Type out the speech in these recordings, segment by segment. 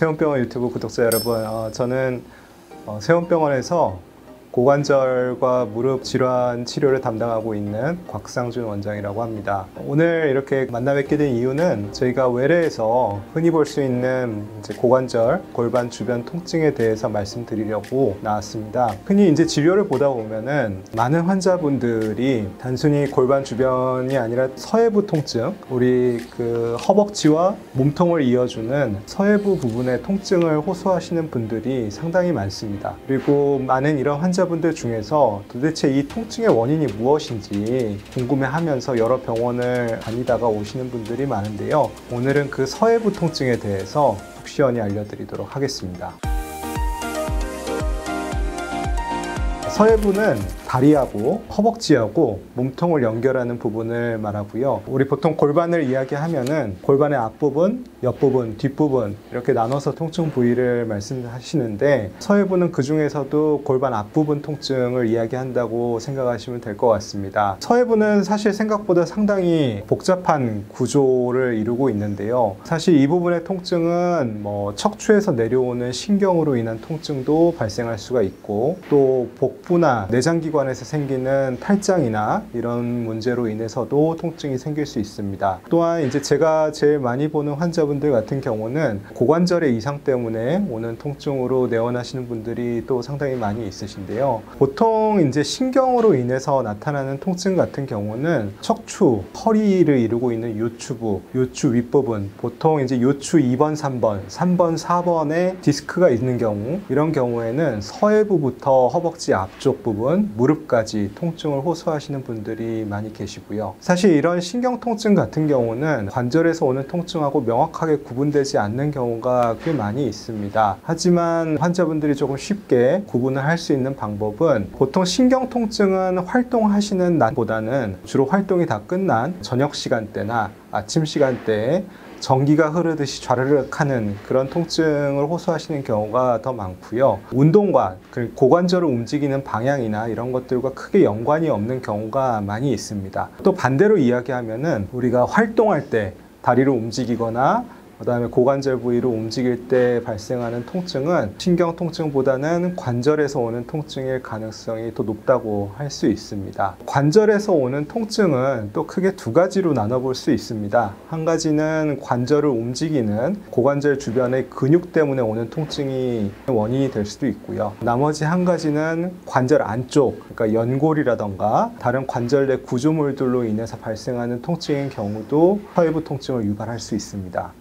새움병원 유튜브 구독자 여러분, 저는 새움병원에서 고관절과 무릎 질환 치료를 담당하고 있는 곽상준 원장이라고 합니다. 오늘 이렇게 만나 뵙게 된 이유는 저희가 외래에서 흔히 볼 수 있는 이제 고관절, 골반 주변 통증에 대해서 말씀드리려고 나왔습니다. 흔히 이제 진료를 보다 보면은 많은 환자분들이 단순히 골반 주변이 아니라 서혜부 통증, 우리 그 허벅지와 몸통을 이어주는 서혜부 부분의 통증을 호소하시는 분들이 상당히 많습니다. 그리고 많은 이런 환자분들 중에서 도대체 이 통증의 원인이 무엇인지 궁금해하면서 여러 병원을 다니다가 오시는 분들이 많은데요. 오늘은 그 서혜부 통증에 대해서 속 시원히 알려드리도록 하겠습니다. 서혜부는 다리하고 허벅지하고 몸통을 연결하는 부분을 말하고요. 우리 보통 골반을 이야기하면은 골반의 앞부분, 옆부분, 뒷부분 이렇게 나눠서 통증 부위를 말씀하시는데, 서혜부는 그 중에서도 골반 앞부분 통증을 이야기한다고 생각하시면 될 것 같습니다. 서혜부는 사실 생각보다 상당히 복잡한 구조를 이루고 있는데요. 사실 이 부분의 통증은 뭐 척추에서 내려오는 신경으로 인한 통증도 발생할 수가 있고, 또 복부나 내장기관에서 생기는 탈장이나 이런 문제로 인해서도 통증이 생길 수 있습니다. 또한 이제 제가 제일 많이 보는 환자분들 같은 경우는 고관절의 이상 때문에 오는 통증으로 내원하시는 분들이 또 상당히 많이 있으신데요. 보통 이제 신경으로 인해서 나타나는 통증 같은 경우는 척추, 허리를 이루고 있는 요추부, 요추 윗부분, 보통 이제 요추 2번, 3번, 4번에 디스크가 있는 경우, 이런 경우에는 서혜부부터 허벅지 앞쪽 부분, 무릎까지 통증을 호소하시는 분들이 많이 계시고요. 사실 이런 신경 통증 같은 경우는 관절에서 오는 통증하고 명확하게 구분되지 않는 경우가 꽤 많이 있습니다. 하지만 환자분들이 조금 쉽게 구분을 할 수 있는 방법은, 보통 신경 통증은 활동하시는 날보다는 주로 활동이 다 끝난 저녁 시간대나 아침 시간대에 전기가 흐르듯이 좌르륵 하는 그런 통증을 호소하시는 경우가 더 많고요. 운동과 고관절을 움직이는 방향이나 이런 것들과 크게 연관이 없는 경우가 많이 있습니다. 또 반대로 이야기하면은 우리가 활동할 때 다리를 움직이거나 그 다음에 고관절 부위로 움직일 때 발생하는 통증은 신경 통증보다는 관절에서 오는 통증일 가능성이 더 높다고 할 수 있습니다. 관절에서 오는 통증은 또 크게 두 가지로 나눠볼 수 있습니다. 한 가지는 관절을 움직이는 고관절 주변의 근육 때문에 오는 통증이 원인이 될 수도 있고요. 나머지 한 가지는 관절 안쪽, 그러니까 연골이라던가 다른 관절 내 구조물들로 인해서 발생하는 통증인 경우도 서혜부 통증을 유발할 수 있습니다.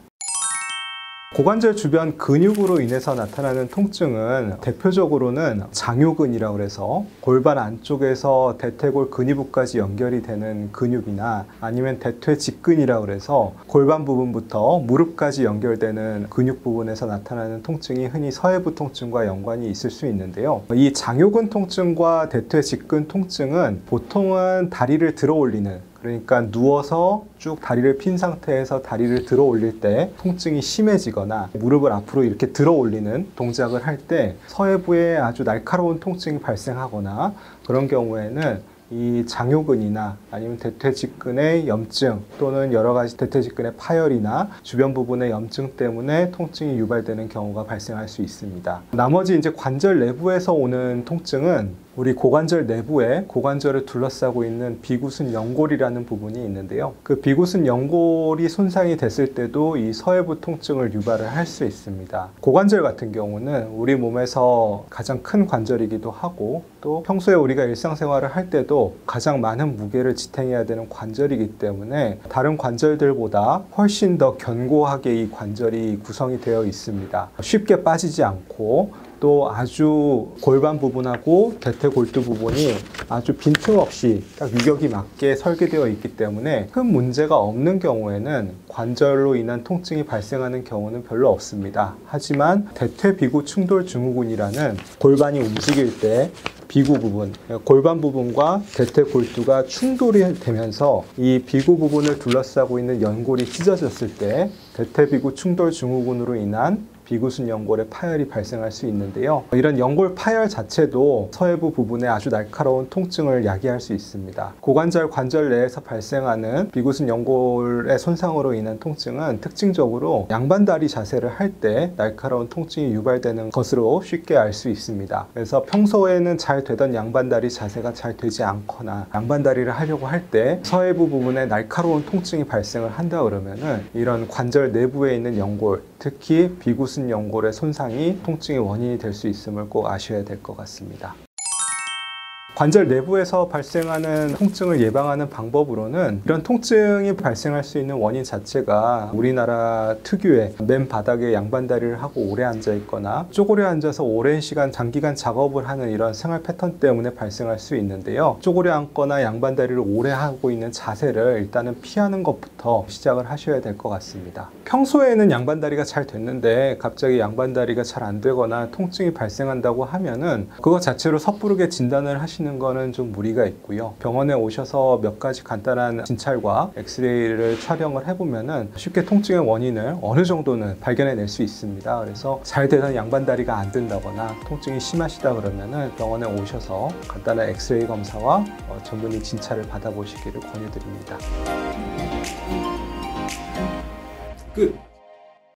고관절 주변 근육으로 인해서 나타나는 통증은 대표적으로는 장요근이라고 해서 골반 안쪽에서 대퇴골 근위부까지 연결이 되는 근육이나, 아니면 대퇴직근이라고 해서 골반 부분부터 무릎까지 연결되는 근육 부분에서 나타나는 통증이 흔히 서혜부 통증과 연관이 있을 수 있는데요. 이 장요근 통증과 대퇴직근 통증은 보통은 다리를 들어 올리는, 그러니까 누워서 쭉 다리를 핀 상태에서 다리를 들어 올릴 때 통증이 심해지거나 무릎을 앞으로 이렇게 들어 올리는 동작을 할 때 서혜부에 아주 날카로운 통증이 발생하거나, 그런 경우에는 이 장요근이나 아니면 대퇴직근의 염증 또는 여러 가지 대퇴직근의 파열이나 주변 부분의 염증 때문에 통증이 유발되는 경우가 발생할 수 있습니다. 나머지 이제 관절 내부에서 오는 통증은 우리 고관절 내부에 고관절을 둘러싸고 있는 비구순 연골이라는 부분이 있는데요. 그 비구순 연골이 손상이 됐을 때도 이 서혜부 통증을 유발을 할 수 있습니다. 고관절 같은 경우는 우리 몸에서 가장 큰 관절이기도 하고, 또 평소에 우리가 일상생활을 할 때도 가장 많은 무게를 지탱해야 되는 관절이기 때문에 다른 관절들보다 훨씬 더 견고하게 이 관절이 구성이 되어 있습니다. 쉽게 빠지지 않고, 또 아주 골반 부분하고 대퇴골두 부분이 아주 빈틈없이 딱 유격이 맞게 설계되어 있기 때문에 큰 문제가 없는 경우에는 관절로 인한 통증이 발생하는 경우는 별로 없습니다. 하지만 대퇴비구 충돌 증후군이라는 골반이 움직일 때 비구 부분, 골반 부분과 대퇴골두가 충돌이 되면서 이 비구 부분을 둘러싸고 있는 연골이 찢어졌을 때 대퇴비구 충돌 증후군으로 인한 비구순 연골에 파열이 발생할 수 있는데요. 이런 연골 파열 자체도 서혜부 부분에 아주 날카로운 통증을 야기할 수 있습니다. 고관절 관절 내에서 발생하는 비구순 연골의 손상으로 인한 통증은 특징적으로 양반다리 자세를 할 때 날카로운 통증이 유발되는 것으로 쉽게 알 수 있습니다. 그래서 평소에는 잘 되던 양반다리 자세가 잘 되지 않거나 양반다리를 하려고 할 때 서혜부 부분에 날카로운 통증이 발생을 한다 그러면은 이런 관절 내부에 있는 연골, 특히 비구순 연골의 손상이 통증의 원인이 될 수 있음을 꼭 아셔야 될 것 같습니다. 관절 내부에서 발생하는 통증을 예방하는 방법으로는 이런 통증이 발생할 수 있는 원인 자체가 우리나라 특유의 맨 바닥에 양반다리를 하고 오래 앉아 있거나 쪼그려 앉아서 오랜 시간 장기간 작업을 하는 이런 생활 패턴 때문에 발생할 수 있는데요. 쪼그려 앉거나 양반다리를 오래 하고 있는 자세를 일단은 피하는 것부터 시작을 하셔야 될 것 같습니다. 평소에는 양반다리가 잘 됐는데 갑자기 양반다리가 잘 안 되거나 통증이 발생한다고 하면은 그거 자체로 섣부르게 진단을 하시는 거는 좀 무리가 있고요. 병원에 오셔서 몇 가지 간단한 진찰과 엑스레이를 촬영을 해보면은 쉽게 통증의 원인을 어느 정도는 발견해낼 수 있습니다. 그래서 잘 되던 양반다리가 안 된다거나 통증이 심하시다 그러면은 병원에 오셔서 간단한 엑스레이 검사와 전문의 진찰을 받아보시기를 권유드립니다. 끝.